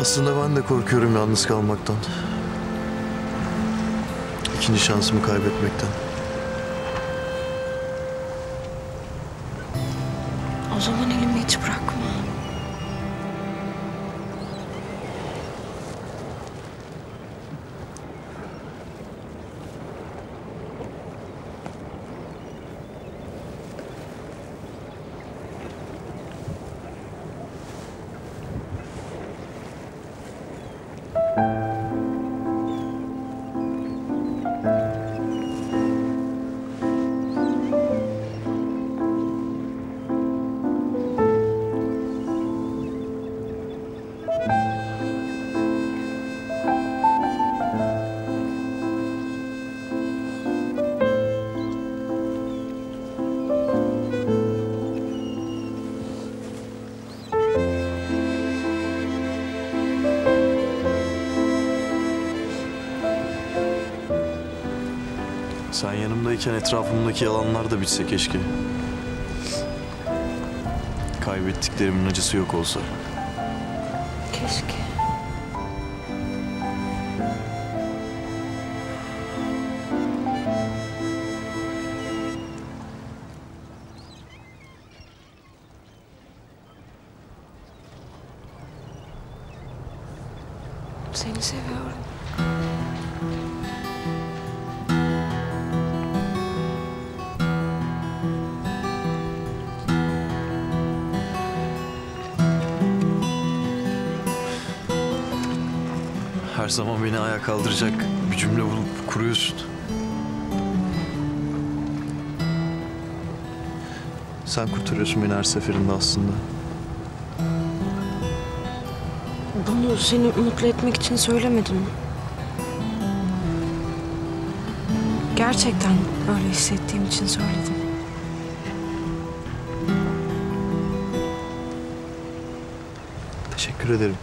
Aslında ben de korkuyorum yalnız kalmaktan. İkinci şansımı kaybetmekten. O zaman elimi hiç bırakma. Sen yanımdayken etrafımdaki yalanlar da bitse keşke. Kaybettiklerimin acısı yok olsa. Keşke. Seni seviyorum. Her zaman beni ayağa kaldıracak bir cümle bulup kuruyorsun. Sen kurtarıyorsun beni her seferinde aslında. Bunu seni mutlu etmek için söylemedim. Gerçekten öyle hissettiğim için söyledim. Teşekkür ederim.